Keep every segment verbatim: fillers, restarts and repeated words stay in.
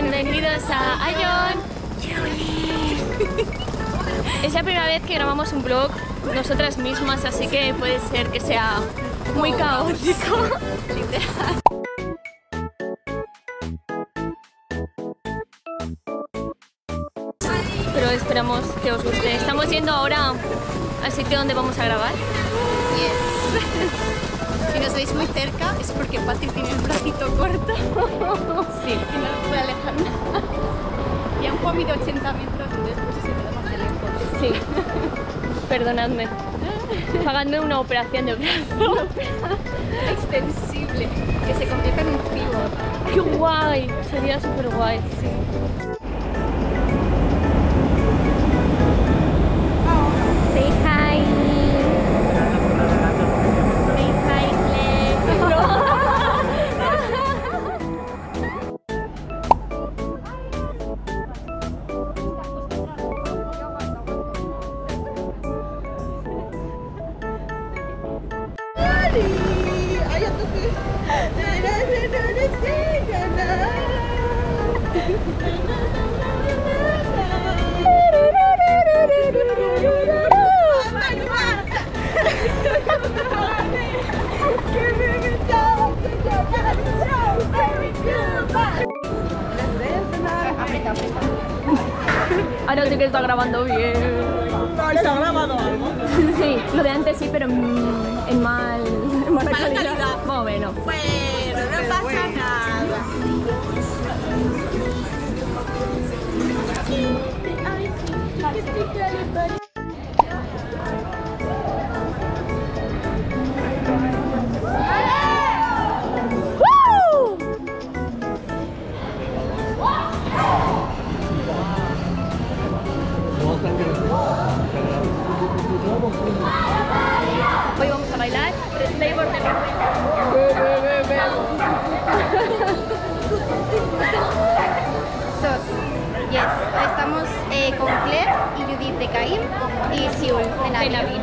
Bienvenidos a Ahyon Unit. Es la primera vez que grabamos un vlog nosotras mismas, así que puede ser que sea muy caótico. Literal. Pero esperamos que os guste. Estamos yendo ahora al sitio donde vamos a grabar. Yes. Si nos veis muy cerca es porque Patrick tiene el bracito corto. Sí. Y no nos puede alejar nada. Y han comido ochenta metros, después se queda más lejos. Sí. Perdonadme. Pagadme una operación de brazo. Extensible. Que se convierta en un figo. ¡Qué guay! Sería súper guay. Sí. Ahora sí que está grabando bien. ¿Está grabando algo? Sí, lo de antes sí, pero en mal... En mala calidad. Más o menos. Bueno, no pasa nada. Hoy vamos a bailar el flavor de Sos. Yes. Estamos eh, con Claire y Judith de Caín y Siul de Navi.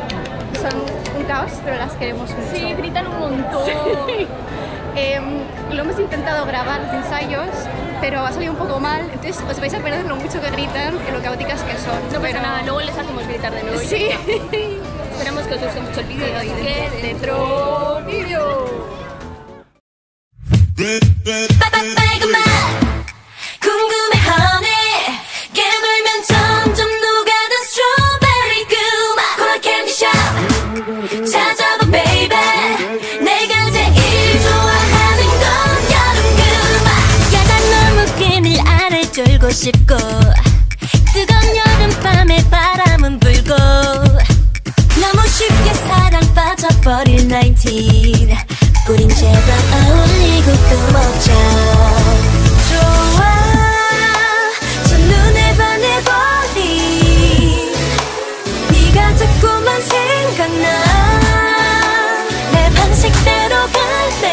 Son un caos, pero las queremos mucho. Sí, gritan un montón. Sí. Eh, lo hemos intentado grabar los ensayos, pero ha salido un poco mal, entonces os vais a perder lo mucho que gritan y lo caóticas que son. No pasa nada, luego les hacemos gritar de nuevo. Sí. Esperamos que os guste mucho el vídeo y que dentro vídeo. 싶고 뜨거운 여름밤에 바람은 불고 너무 쉽게 사랑 빠져버릴 나인틴 우린 제발 어울리고 또 먹자 좋아 첫눈에 반해버린 네가 자꾸만 생각나 내 방식대로 갈래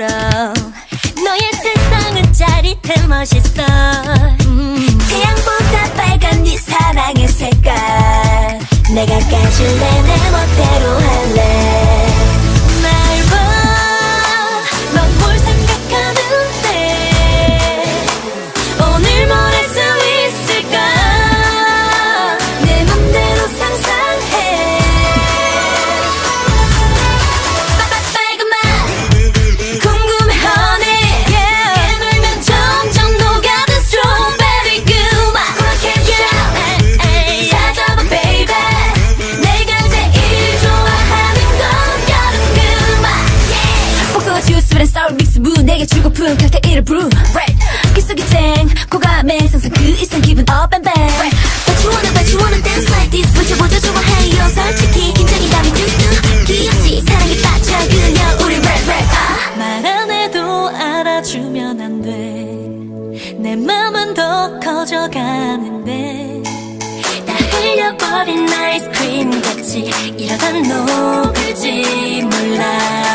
너의 세상은 짜릿해 멋있어 음. 태양보다 빨간 네 사랑의 색깔 내가 까줄래 내 멋대로 할래 날 봐 넌 뭘 생각하는데 오늘 뭘 할 수 있을까 내 맘대로 상상해 주고픈 칵테일을 brew 깃속이 쨍 고감에 상상 그 이상 기분 up and bang What you wanna, what you wanna dance like this 보여줘 좋아해요 솔직히 긴장이 담이 뚜뚜 귀엽지 사랑에 빠져 그냥 우리 rap rap 말 안 해도 알아주면 안 돼 내 맘은 더 커져가는데 다 흘려버린 아이스크림 같이 이러다 녹을지 몰라.